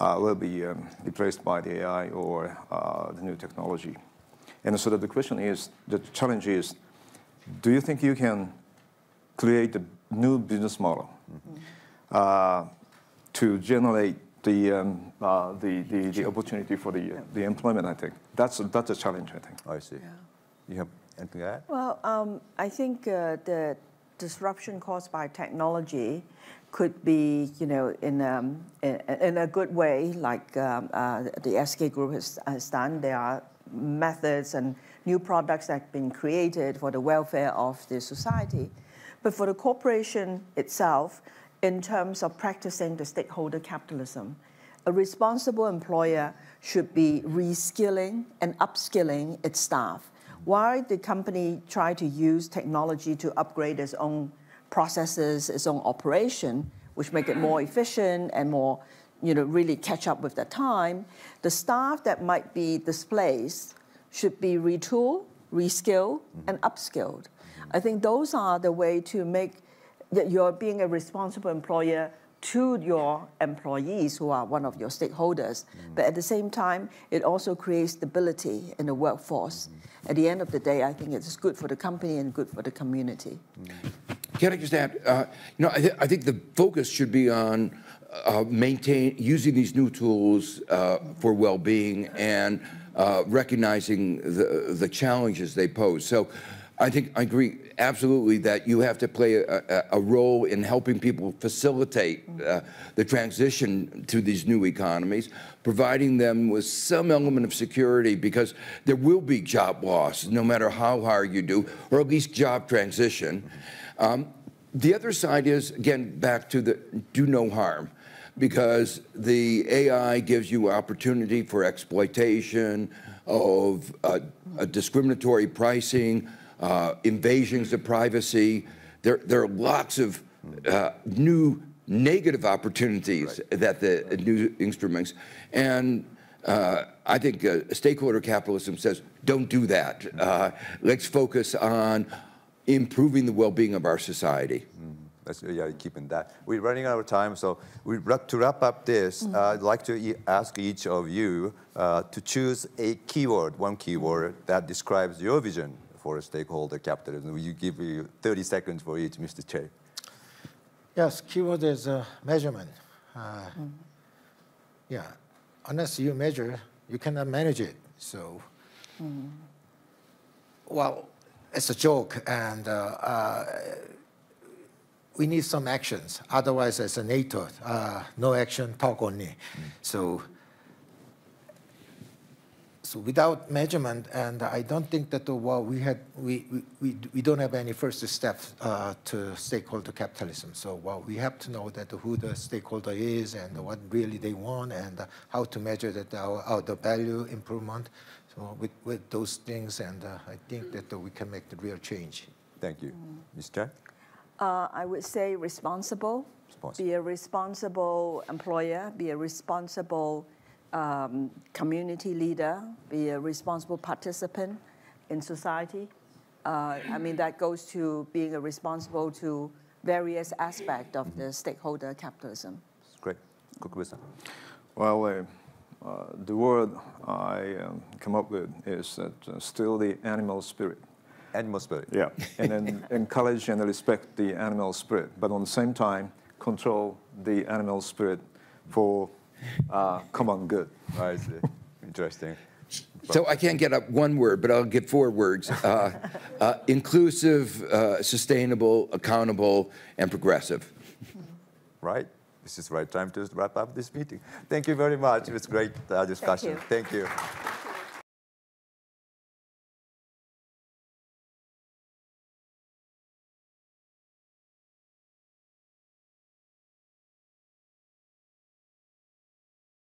Uh, will be um, replaced by the A I or uh, the new technology. And so that the question is, the challenge is, do you think you can create a new business model mm-hmm. uh, to generate the, um, uh, the, the, the opportunity for the, yeah. the employment, I think? That's, that's a challenge, I think. I see. Yeah. You have anything to add? Well, um, I think uh, the disruption caused by technology could be, you know, in um, in, in a good way, like um, uh, the S K Group has, has done. There are methods and new products that have been created for the welfare of the society. But for the corporation itself, in terms of practicing the stakeholder capitalism, a responsible employer should be reskilling and upskilling its staff. Why the company try to use technology to upgrade its own processes, its own operation, which make it more efficient and more, you know, really catch up with the time. The staff that might be displaced should be retooled reskilled, mm-hmm. and upskilled. Mm-hmm. I think those are the way to make that you're being a responsible employer to your employees, who are one of your stakeholders. Mm-hmm. But at the same time, it also creates stability in the workforce. Mm-hmm. At the end of the day, I think it's good for the company and good for the community. Mm-hmm. Can I just add, uh, you know, I, th I think the focus should be on uh, maintain using these new tools uh, for well-being and uh, recognizing the, the challenges they pose. So I think I agree absolutely that you have to play a, a role in helping people facilitate uh, the transition to these new economies, providing them with some element of security, because there will be job loss no matter how hard you do, or at least job transition. Mm-hmm. Um, the other side is, again, back to the do no harm, because the A I gives you opportunity for exploitation of uh, a discriminatory pricing, uh, invasions of privacy. There, there are lots of uh, new negative opportunities right. that the right. new instruments, and uh, I think uh, stakeholder capitalism says, don't do that. Uh, let's focus on improving the well-being of our society. Mm, that's, yeah, keeping that. We're running out of time, so we wrap, to wrap up this, mm-hmm. uh, I'd like to e ask each of you uh, to choose a keyword, one keyword that describes your vision for stakeholder capitalism. We give you thirty seconds for each, Mister Chey. Yes, keyword is uh, measurement. Uh, mm-hmm. Yeah, unless you measure, you cannot manage it. So, mm-hmm. well, it's a joke, and uh, uh, we need some actions. Otherwise, it's a NATO, uh, no action, talk only. Mm-hmm. So, so without measurement, and I don't think that the well, we had we we we don't have any first steps uh, to stakeholder capitalism. So, well, we have to know that who the stakeholder is and what really they want, and how to measure that our, our the value improvement. With, with those things, and uh, I think that uh, we can make the real change. Thank you. Mm. Miz Cha? Uh, I would say responsible. responsible. Be a responsible employer, be a responsible um, community leader, be a responsible participant in society. Uh, I mean, that goes to being a responsible to various aspects of mm-hmm. the stakeholder capitalism. That's great. Kokubu-san. Well, uh, Uh, the word I um, come up with is that uh, still the animal spirit. Animal spirit. Yeah, and then encourage and respect the animal spirit, but on the same time control the animal spirit for uh, common good. I see. Interesting. So I can't get up one word, but I'll get four words: uh, uh, inclusive, uh, sustainable, accountable, and progressive. Right. This is the right time to wrap up this meeting. Thank you very much. It was a great uh, discussion. Thank you. Thank you.